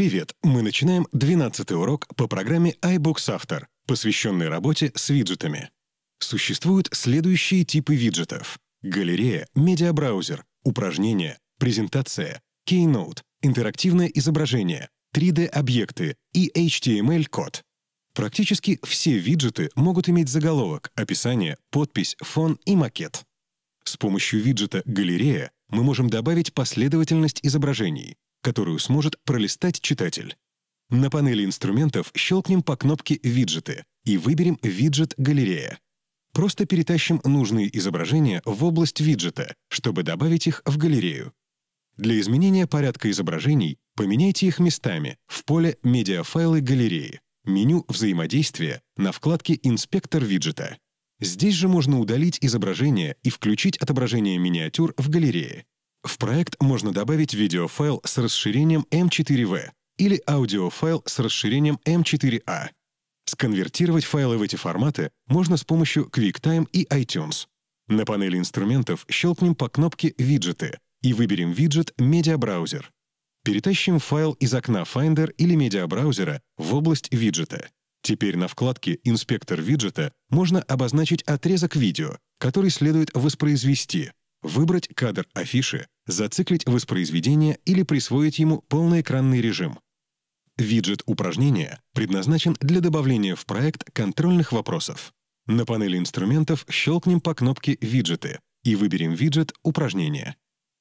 Привет! Мы начинаем 12-й урок по программе iBooks Author, посвященный работе с виджетами. Существуют следующие типы виджетов: галерея, медиабраузер, упражнения, презентация, Keynote, интерактивное изображение, 3D-объекты и HTML-код. Практически все виджеты могут иметь заголовок, описание, подпись, фон и макет. С помощью виджета «Галерея» мы можем добавить последовательность изображений, которую сможет пролистать читатель. На панели инструментов щелкнем по кнопке «Виджеты» и выберем виджет «Галерея». Просто перетащим нужные изображения в область виджета, чтобы добавить их в галерею. Для изменения порядка изображений поменяйте их местами в поле «Медиафайлы галереи», меню «Взаимодействие» на вкладке «Инспектор виджета». Здесь же можно удалить изображение и включить отображение миниатюр в галерее. В проект можно добавить видеофайл с расширением m4v или аудиофайл с расширением m4a. Сконвертировать файлы в эти форматы можно с помощью QuickTime и iTunes. На панели инструментов щелкнем по кнопке «Виджеты» и выберем виджет «Медиабраузер». Перетащим файл из окна Finder или медиабраузера в область виджета. Теперь на вкладке «Инспектор виджета» можно обозначить отрезок видео, который следует воспроизвести, выбрать кадр афиши, зациклить воспроизведение или присвоить ему полноэкранный режим. Виджет «Упражнения» предназначен для добавления в проект контрольных вопросов. На панели инструментов щелкнем по кнопке «Виджеты» и выберем виджет «Упражнения».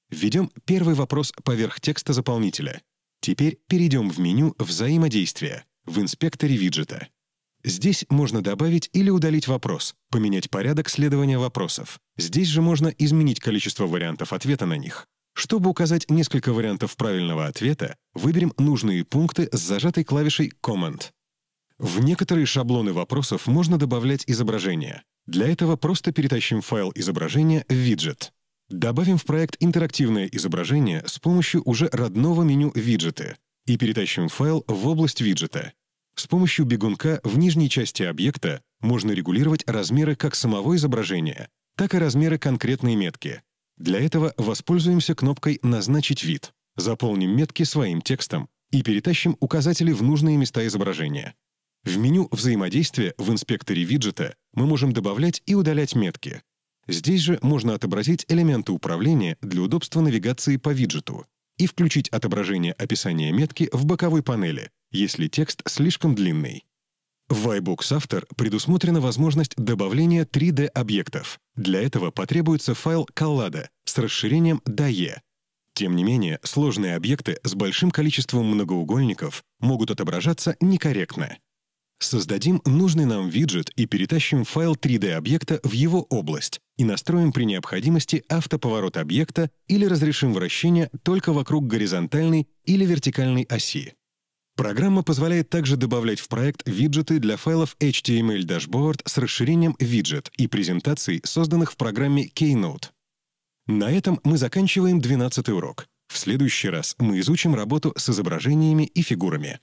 Введем первый вопрос поверх текста заполнителя. Теперь перейдем в меню «Взаимодействие» в инспекторе виджета. Здесь можно добавить или удалить вопрос, поменять порядок следования вопросов. Здесь же можно изменить количество вариантов ответа на них. Чтобы указать несколько вариантов правильного ответа, выберем нужные пункты с зажатой клавишей Command. В некоторые шаблоны вопросов можно добавлять изображения. Для этого просто перетащим файл изображения в виджет. Добавим в проект интерактивное изображение с помощью уже родного меню «Виджеты» и перетащим файл в область виджета. С помощью бегунка в нижней части объекта можно регулировать размеры как самого изображения, так и размеры конкретной метки. Для этого воспользуемся кнопкой «Назначить вид», заполним метки своим текстом и перетащим указатели в нужные места изображения. В меню «Взаимодействие» в инспекторе виджета мы можем добавлять и удалять метки. Здесь же можно отобразить элементы управления для удобства навигации по виджету и включить отображение описания метки в боковой панели, если текст слишком длинный. В iBooks Author предусмотрена возможность добавления 3D-объектов. Для этого потребуется файл Collada с расширением DAE. Тем не менее, сложные объекты с большим количеством многоугольников могут отображаться некорректно. Создадим нужный нам виджет и перетащим файл 3D-объекта в его область и настроим при необходимости автоповорот объекта или разрешим вращение только вокруг горизонтальной или вертикальной оси. Программа позволяет также добавлять в проект виджеты для файлов HTML-дашборд с расширением виджет и презентаций, созданных в программе Keynote. На этом мы заканчиваем 12-й урок. В следующий раз мы изучим работу с изображениями и фигурами.